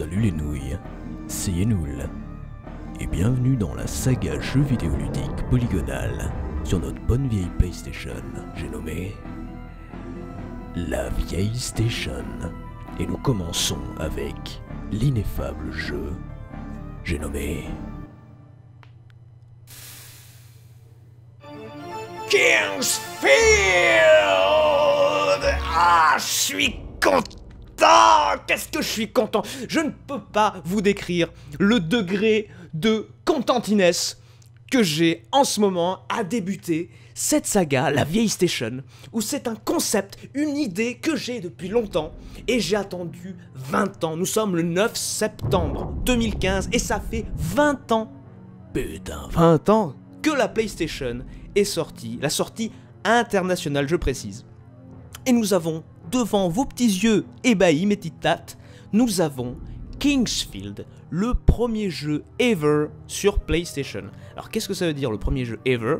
Salut les nouilles, c'est Yenoul, et bienvenue dans la saga jeu vidéo ludique polygonale sur notre bonne vieille PlayStation, j'ai nommé la vieille Station. Et nous commençons avec l'ineffable jeu, j'ai nommé King's Field. Ah, je suis content. Qu'est-ce que je suis content! Je ne peux pas vous décrire le degré de contentiness que j'ai en ce moment à débuter cette saga, la vieille Station, où c'est un concept, une idée que j'ai depuis longtemps, et j'ai attendu 20 ans. Nous sommes le 9 septembre 2015, et ça fait 20 ans, putain, 20 ans, que la PlayStation est sortie, la sortie internationale, je précise. Et nous avons, devant vos petits yeux ébahis, mes petites tates, nous avons King's Field, le premier jeu ever sur PlayStation. Alors qu'est-ce que ça veut dire, le premier jeu ever?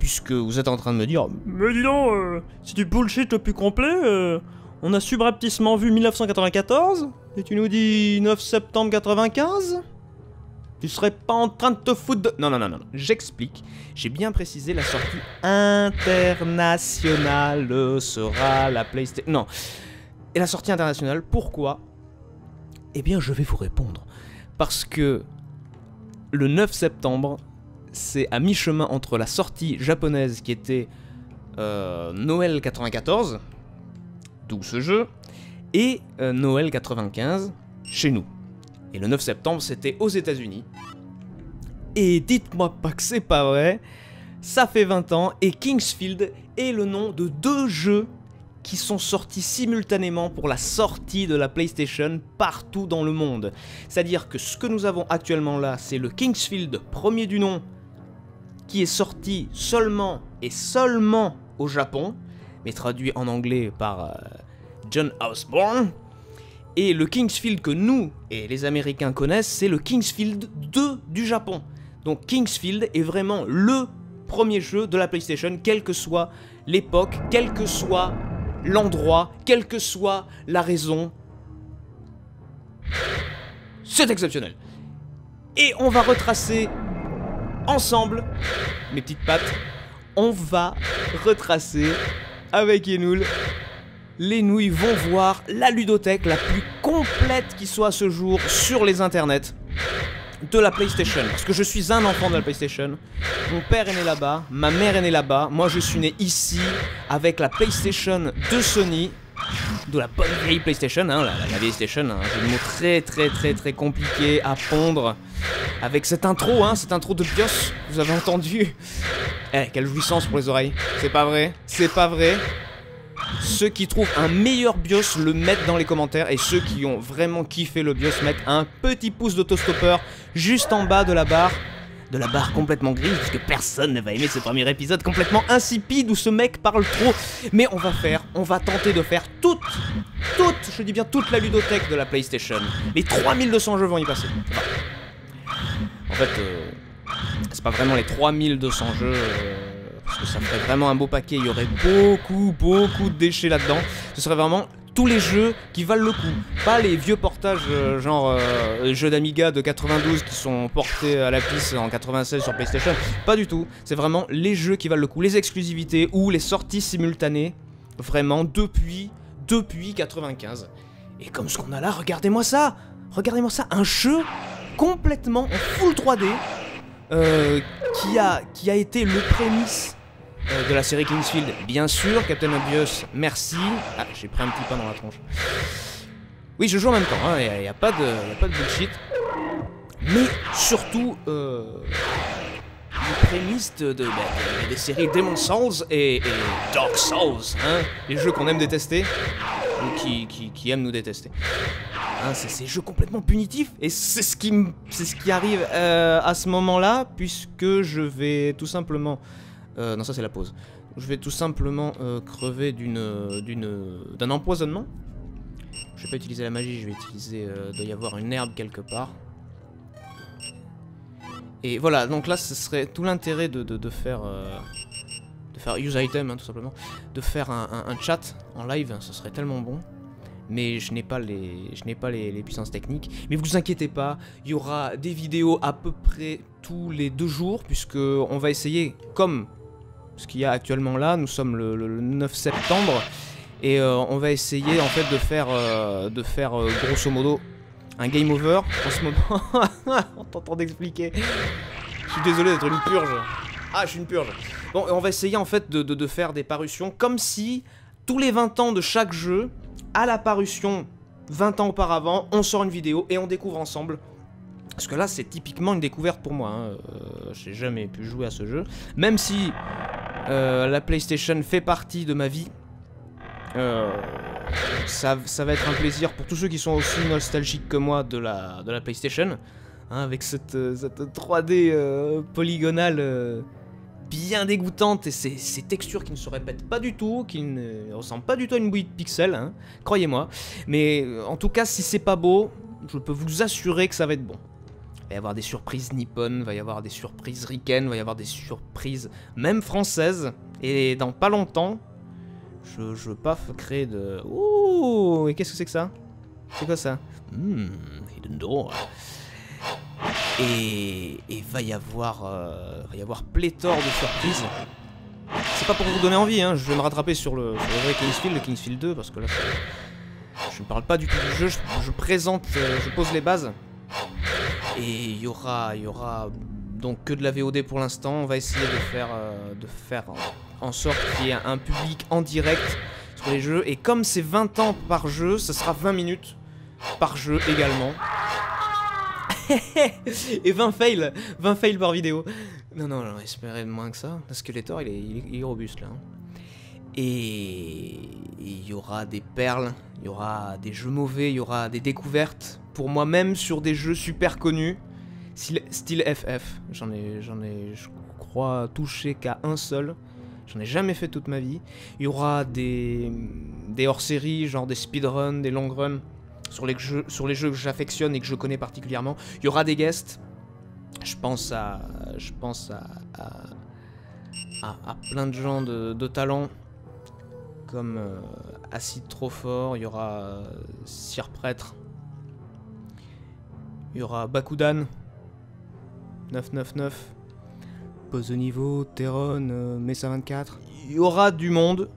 Puisque vous êtes en train de me dire, mais dis donc, c'est du bullshit le plus complet, on a subrepticement vu 1994, et tu nous dis 9 septembre 95? Tu serais pas en train de te foutre de... Non, non, non, non, j'explique. J'ai bien précisé, la sortie internationale sera la PlayStation... Non. Et la sortie internationale, pourquoi? Eh bien, je vais vous répondre. Parce que le 9 septembre, c'est à mi-chemin entre la sortie japonaise qui était Noël 94, d'où ce jeu, et Noël 95 chez nous. Et le 9 septembre, c'était aux États-Unis. Et dites-moi pas que c'est pas vrai, ça fait 20 ans, et King's Field est le nom de deux jeux qui sont sortis simultanément pour la sortie de la PlayStation partout dans le monde. C'est-à-dire que ce que nous avons actuellement là, c'est le King's Field premier du nom, qui est sorti seulement et seulement au Japon, mais traduit en anglais par John Osborne. Et le King's Field que nous et les Américains connaissent, c'est le King's Field 2 du Japon. Donc King's Field est vraiment le premier jeu de la PlayStation, quelle que soit l'époque, quel que soit l'endroit, quelle que soit la raison. C'est exceptionnel. Et on va retracer ensemble, mes petites pattes, on va retracer avec Yenoul. Les nouilles vont voir la ludothèque la plus complète qui soit à ce jour sur les internets de la PlayStation. Parce que je suis un enfant de la PlayStation. Mon père est né là-bas, ma mère est née là-bas, moi je suis né ici avec la PlayStation de Sony, de la bonne vieille PlayStation, hein, la vieille Station, hein, un jeu de mots très compliqué à pondre. Avec cette intro de BIOS, vous avez entendu? Eh, quelle jouissance pour les oreilles. C'est pas vrai, c'est pas vrai. Ceux qui trouvent un meilleur BIOS le mettent dans les commentaires, et ceux qui ont vraiment kiffé le BIOS mettent un petit pouce d'autostoppeur juste en bas de la barre. De la barre complètement grise, parce que personne ne va aimer ce premier épisode complètement insipide où ce mec parle trop. Mais on va faire, on va tenter de faire toute, je dis bien toute la ludothèque de la PlayStation. Les 3200 jeux vont y passer. En fait, c'est pas vraiment les 3200 jeux... Parce que ça ferait vraiment un beau paquet, il y aurait beaucoup de déchets là-dedans. Ce serait vraiment tous les jeux qui valent le coup. Pas les vieux portages genre jeux d'Amiga de 92 qui sont portés à la piste en 96 sur PlayStation. Pas du tout, c'est vraiment les jeux qui valent le coup. Les exclusivités ou les sorties simultanées, vraiment depuis 95. Et comme ce qu'on a là, regardez-moi ça! Regardez-moi ça, un jeu complètement en full 3D. Qui a été le prémisse de la série King's Field, bien sûr. Captain Obvious, merci. Ah, j'ai pris un petit pain dans la tronche. Oui, je joue en même temps, hein, y a pas de bullshit. Mais surtout, le prémisse des séries Demon Souls et Dark Souls, hein, les jeux qu'on aime détester, ou qui aiment nous détester. Hein, c'est ces jeux complètement punitifs, et c'est ce qui arrive à ce moment-là, puisque je vais tout simplement... non, ça c'est la pause. Je vais tout simplement crever d'un empoisonnement. Je vais pas utiliser la magie, je vais utiliser... il doit y avoir une herbe quelque part. Et voilà, donc là, ce serait tout l'intérêt de faire use item, hein, tout simplement. De faire un chat en live, ce serait tellement bon. mais je n'ai pas les puissances techniques. Mais vous inquiétez pas, il y aura des vidéos à peu près tous les 2 jours, puisque on va essayer, comme ce qu'il y a actuellement là, nous sommes le 9 septembre, et on va essayer en fait de faire grosso modo un game over en ce moment. En tentant d'expliquer. Je suis désolé d'être une purge. Ah, je suis une purge. Bon, et on va essayer en fait de faire des parutions comme si tous les 20 ans de chaque jeu, à la parution 20 ans auparavant, on sort une vidéo et on découvre ensemble. Parce que là, c'est typiquement une découverte pour moi, hein. J'ai jamais pu jouer à ce jeu. Même si la PlayStation fait partie de ma vie, ça va être un plaisir pour tous ceux qui sont aussi nostalgiques que moi de la PlayStation, hein, avec cette 3D polygonale bien dégoûtante et ces textures qui ne se répètent pas du tout, qui ne ressemblent pas du tout à une bouillie de pixels, hein, croyez-moi. Mais en tout cas, si c'est pas beau, je peux vous assurer que ça va être bon. Il va y avoir des surprises nippones, il va y avoir des surprises ricaines, il va y avoir des surprises même françaises. Et dans pas longtemps, je paf créer de... Ouh, et qu'est-ce que c'est que ça? C'est quoi ça? Hidden Door. Et il va y avoir pléthore de surprises. C'est pas pour vous donner envie, hein. Je vais me rattraper sur le vrai King's Field, le King's Field 2, parce que là... Je ne parle pas du tout du jeu, je présente, je pose les bases. Et il y aura donc que de la VOD pour l'instant. On va essayer de faire en sorte qu'il y ait un public en direct sur les jeux. Et comme c'est 20 ans par jeu, ça sera 20 minutes par jeu également. Et 20 fails par vidéo. Non, non, non, espérez moins que ça. Le Skeletor, il est robuste là. Et il y aura des perles, il y aura des jeux mauvais, il y aura des découvertes pour moi-même sur des jeux super connus, style FF. J'en ai, je crois, touché qu'à un seul. J'en ai jamais fait toute ma vie. Il y aura des hors-séries, genre des speedruns, des long runs sur les jeux que j'affectionne et que je connais particulièrement. Il y aura des guests. Je pense à plein de gens de talent. Comme AcidTropFort, il y aura SirPretre, il y aura Bakudan 999, Pose au niveau, Terron, Mesa 24. Il y aura du monde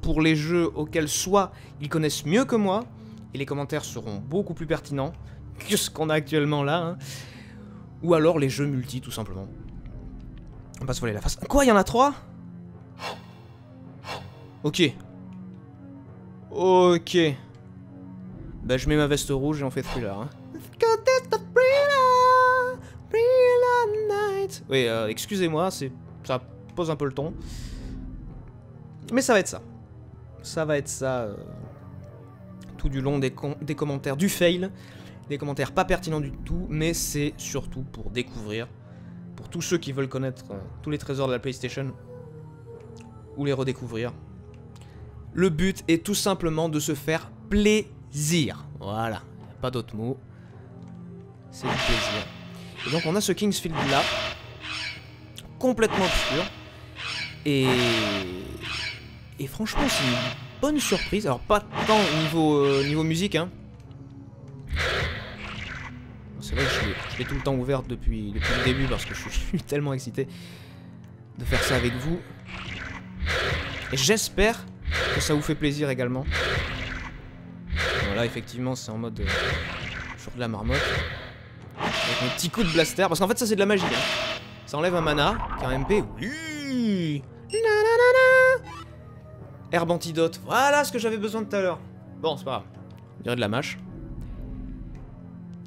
pour les jeux auxquels soit ils connaissent mieux que moi, et les commentaires seront beaucoup plus pertinents que ce qu'on a actuellement là, hein. Ou alors les jeux multi tout simplement. On va se voler la face. Quoi, il y en a 3 ? Ok. Bah je mets ma veste rouge et on fait Thriller, hein. Oui, excusez-moi, ça pose un peu le ton. Mais ça va être ça. Ça va être ça tout du long des commentaires du fail. Des commentaires pas pertinents du tout, mais c'est surtout pour découvrir. Pour tous ceux qui veulent connaître tous les trésors de la PlayStation. Ou les redécouvrir. Le but est tout simplement de se faire plaisir. Voilà, pas d'autre mot. C'est du plaisir. Et donc on a ce King's Field là, complètement obscur. Et franchement c'est une bonne surprise. Alors pas tant au niveau musique, hein. C'est vrai que je l'ai tout le temps ouverte depuis le début parce que je suis tellement excité de faire ça avec vous. Et j'espère que ça vous fait plaisir également. Voilà, effectivement, c'est en mode jour de la marmotte. Avec un petit coup de blaster, parce qu'en fait, ça c'est de la magie, hein. Ça enlève un mana, car un MP. Oui. Herbe antidote. Voilà ce que j'avais besoin de tout à l'heure. Bon, c'est pas grave. On dirait de la mâche.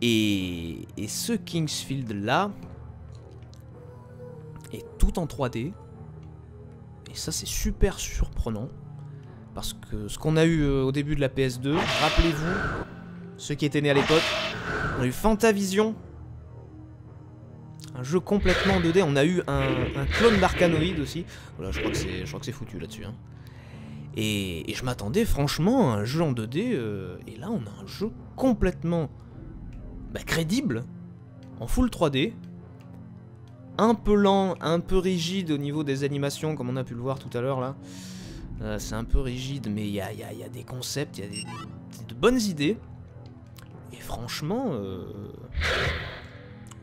Et ce King's Field là est tout en 3D. Et ça, c'est super surprenant. Parce que ce qu'on a eu au début de la PS2, rappelez-vous, ceux qui étaient nés à l'époque, on a eu Fantavision, un jeu complètement en 2D, on a eu un clone d'Arcanoïde aussi, voilà, je crois que c'est foutu là-dessus, hein. Et je m'attendais franchement à un jeu en 2D, et là on a un jeu complètement crédible, en full 3D, un peu lent, un peu rigide au niveau des animations comme on a pu le voir tout à l'heure là. C'est un peu rigide, mais il y a des concepts, il y a de bonnes idées. Et franchement,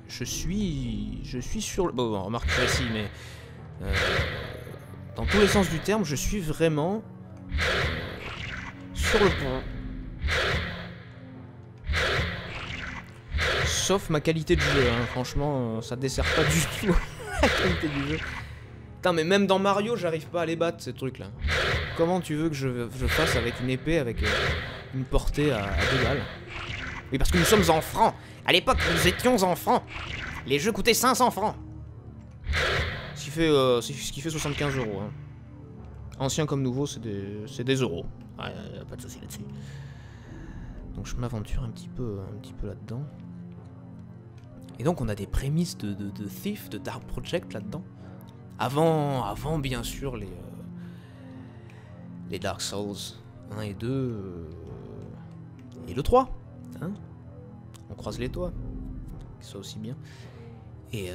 je suis sur le... Bon, remarque pas ici, mais... dans tous les sens du terme, je suis vraiment sur le point. Sauf ma qualité de jeu, hein. Franchement, ça dessert pas du tout la qualité du jeu. Putain, mais même dans Mario, j'arrive pas à les battre, ces trucs-là. Comment tu veux que je fasse avec une épée, avec une portée à 2 balles? Oui, parce que nous sommes en francs. À l'époque, nous étions en francs. Les jeux coûtaient 500 francs. Ce qui fait 75 €. Hein. Ancien comme nouveau, c'est des euros. Ouais, y'a pas de souci là-dessus. Donc je m'aventure un petit peu là-dedans. Et donc on a des prémices de Thief, de Dark Project là-dedans. Avant bien sûr les Dark Souls 1 et 2 et le 3. Hein, on croise les toits, qu'ils soient aussi bien. Et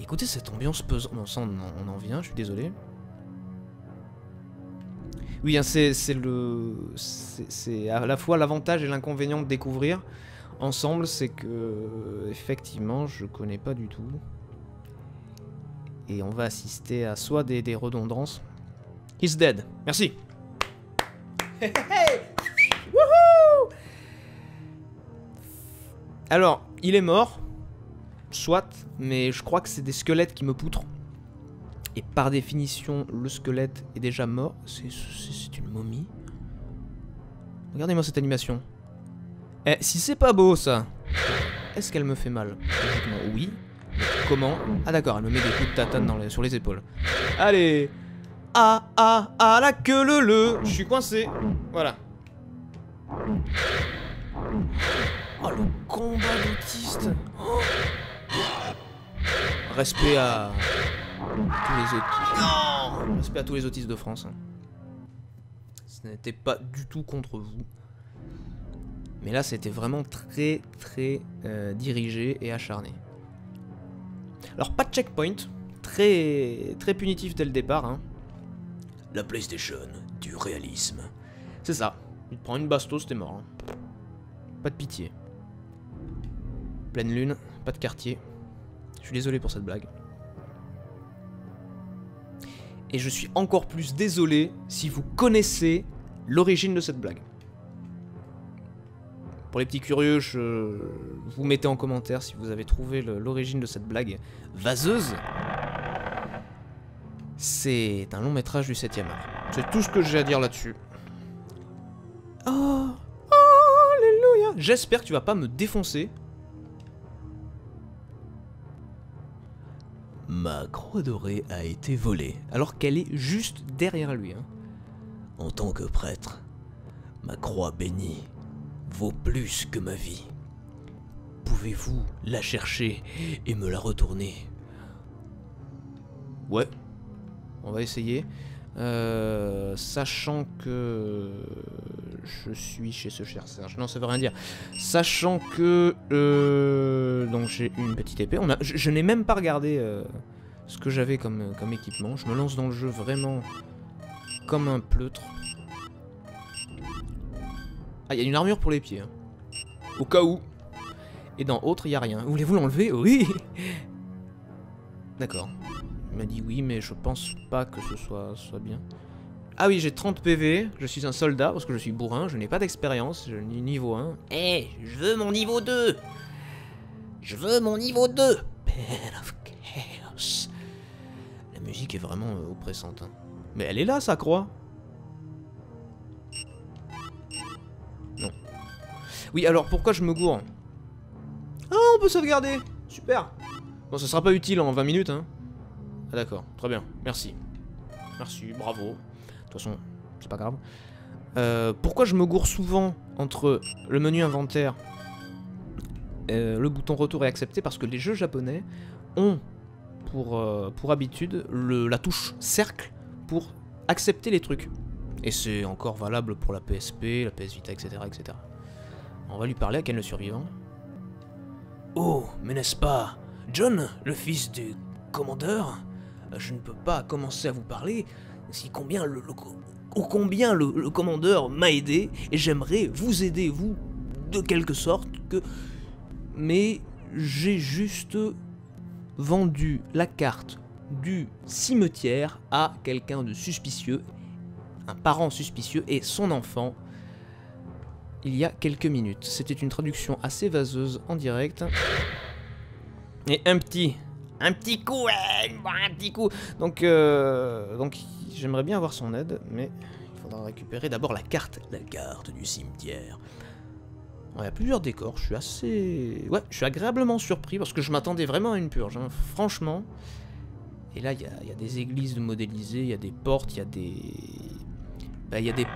écoutez cette ambiance pesante. Non, ça on en vient, je suis désolé. Oui, hein, c'est à la fois l'avantage et l'inconvénient de découvrir ensemble, c'est que effectivement je connais pas du tout. Et on va assister à soit des redondances. He's dead. Merci. Hey, hey. Wouhou. Alors, il est mort. Soit, mais je crois que c'est des squelettes qui me poutrent. Et par définition, le squelette est déjà mort. C'est une momie. Regardez-moi cette animation. Eh, si c'est pas beau, ça. Est-ce qu'elle me fait mal? Oui. Comment? Ah d'accord, elle me met des coups de tatane sur les épaules. Allez. Ah, ah, ah, la queue le. Je suis coincé. Voilà. Oh, le combat d'autiste. Oh. Respect à tous les autistes. Non. Respect à tous les autistes de France. Ce n'était pas du tout contre vous. Mais là, c'était vraiment très, très dirigé et acharné. Alors, pas de checkpoint. Très, très punitif dès le départ. Hein. La PlayStation, du réalisme. C'est ça. Il te prend une bastos, t'es mort. Hein. Pas de pitié. Pleine lune, pas de quartier. Je suis désolé pour cette blague. Et je suis encore plus désolé si vous connaissez l'origine de cette blague. Pour les petits curieux, vous mettez en commentaire si vous avez trouvé l'origine de cette blague vaseuse. C'est un long métrage du 7e art. C'est tout ce que j'ai à dire là-dessus. Oh, oh, alléluia. J'espère que tu vas pas me défoncer. Ma croix dorée a été volée, alors qu'elle est juste derrière lui. Hein. En tant que prêtre, ma croix bénie vaut plus que ma vie. Pouvez-vous la chercher et me la retourner? Ouais, on va essayer. Sachant que je suis chez ce cher Serge. Non, ça veut rien dire. Sachant que donc j'ai une petite épée. Je n'ai même pas regardé ce que j'avais comme équipement. Je me lance dans le jeu vraiment comme un pleutre. Ah, il y a une armure pour les pieds. Hein. Au cas où. Et dans autre, il n'y a rien. Voulez-vous l'enlever? Oui. D'accord. Il m'a dit oui, mais je pense pas que ce soit bien. Ah oui, j'ai 30 PV, je suis un soldat, parce que je suis bourrin, je n'ai pas d'expérience, je n'ai niveau 1. Eh, hey, je veux mon niveau 2. Je veux mon niveau 2. Bed of chaos. La musique est vraiment oppressante. Hein. Mais elle est là, sa croix. Non. Oui, alors pourquoi je me gourre? Ah, on peut sauvegarder. Super. Bon, ça sera pas utile en 20 minutes, hein. Ah d'accord, très bien, merci. Merci, bravo. De toute façon, c'est pas grave. Pourquoi je me gourre souvent entre le menu inventaire, le bouton retour et accepter? Parce que les jeux japonais ont pour habitude la touche cercle pour accepter les trucs. Et c'est encore valable pour la PSP, la PS Vita, etc. etc. On va lui parler à Ken le survivant. Oh, mais n'est-ce pas John, le fils du commandeur? Je ne peux pas commencer à vous parler aussi combien le commandeur m'a aidé, et j'aimerais vous aider, vous, de quelque sorte, que... Mais j'ai juste vendu la carte du cimetière à quelqu'un de suspicieux, un parent suspicieux et son enfant, il y a quelques minutes. C'était une traduction assez vaseuse en direct. Et un petit coup, un petit coup. Donc j'aimerais bien avoir son aide, mais il faudra récupérer d'abord la carte du cimetière. Il y a plusieurs décors, je suis agréablement surpris parce que je m'attendais vraiment à une purge, hein, franchement. Et là, il y a des églises modélisées, il y a des portes, il y a des... il y a des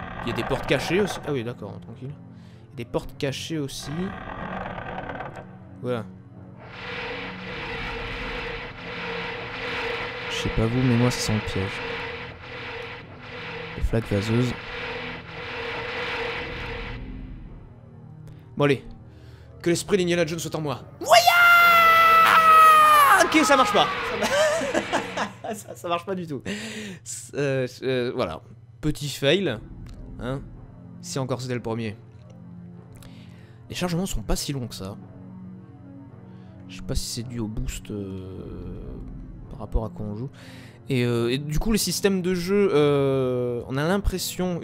portes cachées aussi. Ah oui, d'accord, tranquille. Il y a des portes cachées aussi. Voilà. Je sais pas vous, mais moi, ça sent le piège. Les flaques vaseuses. Bon allez, que l'esprit d'Indiana Jones soit en moi. Ouya! Ok, ça marche pas. Ça marche pas du tout. Voilà, petit fail. Hein, si encore c'était le premier. Les chargements sont pas si longs que ça. Je sais pas si c'est dû au boost par rapport à quoi on joue. Et du coup, les systèmes de jeu, on a l'impression,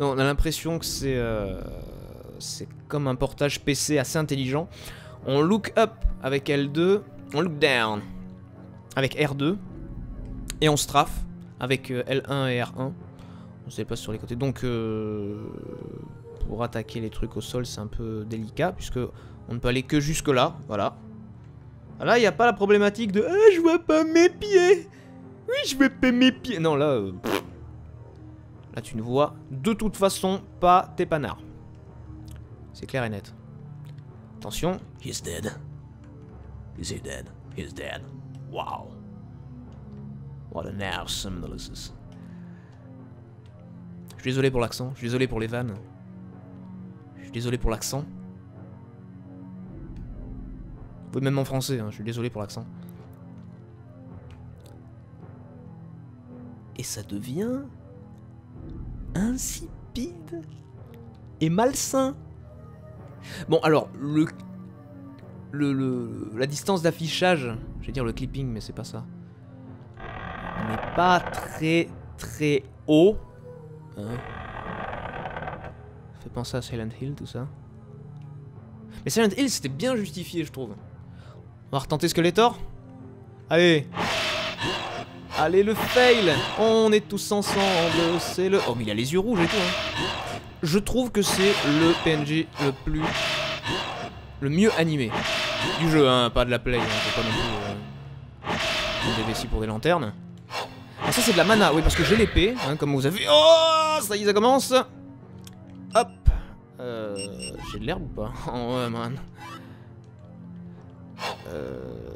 on a l'impression que c'est comme un portage PC assez intelligent. On look up avec L2, on look down avec R2, et on strafe avec L1 et R1. On se déplace sur les côtés. Donc, pour attaquer les trucs au sol, c'est un peu délicat, puisque on ne peut aller que jusque-là, voilà. Là, il n'y a pas la problématique de « Ah, je vois pas mes pieds !»« Oui, je vois pas mes pieds !» Non, là... Là, tu ne vois de toute façon pas tes panards. C'est clair et net. Attention. « He's dead. Is he dead? He's dead. Wow. What an awesome analysis. » Je suis désolé pour l'accent. Je suis désolé pour les vannes. Je suis désolé pour l'accent. Oui, même en français, hein, je suis désolé pour l'accent. Et ça devient insipide et malsain. Bon, alors, la distance d'affichage, je vais dire le clipping, mais c'est pas ça. On n'est pas très très haut. Hein. Ça fait penser à Silent Hill, tout ça. Mais Silent Hill, c'était bien justifié, je trouve. On va retenter Skeletor. Allez. Allez, le fail. On est tous ensemble, c'est le... Oh, mais il a les yeux rouges et tout, hein. Je trouve que c'est le PNJ le mieux animé du jeu, hein, pas de la play, hein. Faut pas non plus des vessies pour des lanternes. Ah, ça, c'est de la mana, oui, parce que j'ai l'épée, hein, comme vous avez... Oh, ça y est, ça commence. Hop. J'ai de l'herbe ou pas? Oh, ouais, man.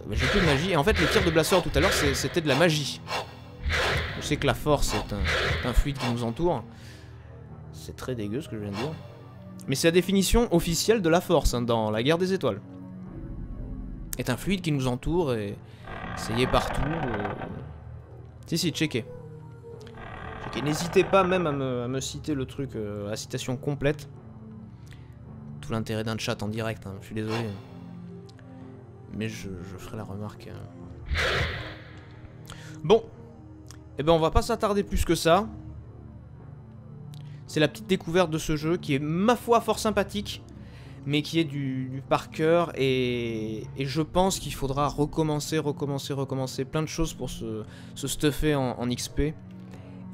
Mais j'ai plus de magie. Et en fait, les tirs de blasseur tout à l'heure, c'était de la magie. Je sais que la force est un fluide qui nous entoure. C'est très dégueu ce que je viens de dire. Mais c'est la définition officielle de la force, hein, dans la Guerre des Étoiles. Est un fluide qui nous entoure et essayez partout. Si, checkez. N'hésitez pas même à me citer le truc, la citation complète. Tout l'intérêt d'un chat en direct, hein, je suis désolé. Mais je ferai la remarque. Bon. Eh ben on va pas s'attarder plus que ça. C'est la petite découverte de ce jeu qui est, ma foi, fort sympathique. Mais qui est du par cœur. Et je pense qu'il faudra recommencer plein de choses pour se stuffer en XP.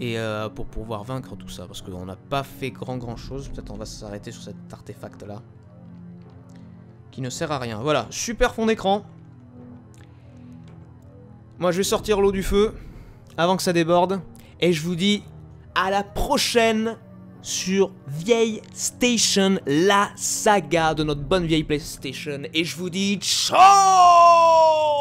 Et pour pouvoir vaincre tout ça, parce qu'on n'a pas fait grand chose. Peut-être on va s'arrêter sur cet artefact là, qui ne sert à rien. Voilà, super fond d'écran. Moi je vais sortir l'eau du feu, avant que ça déborde. Et je vous dis à la prochaine sur vieille Station, la saga de notre bonne vieille PlayStation. Et je vous dis ciao.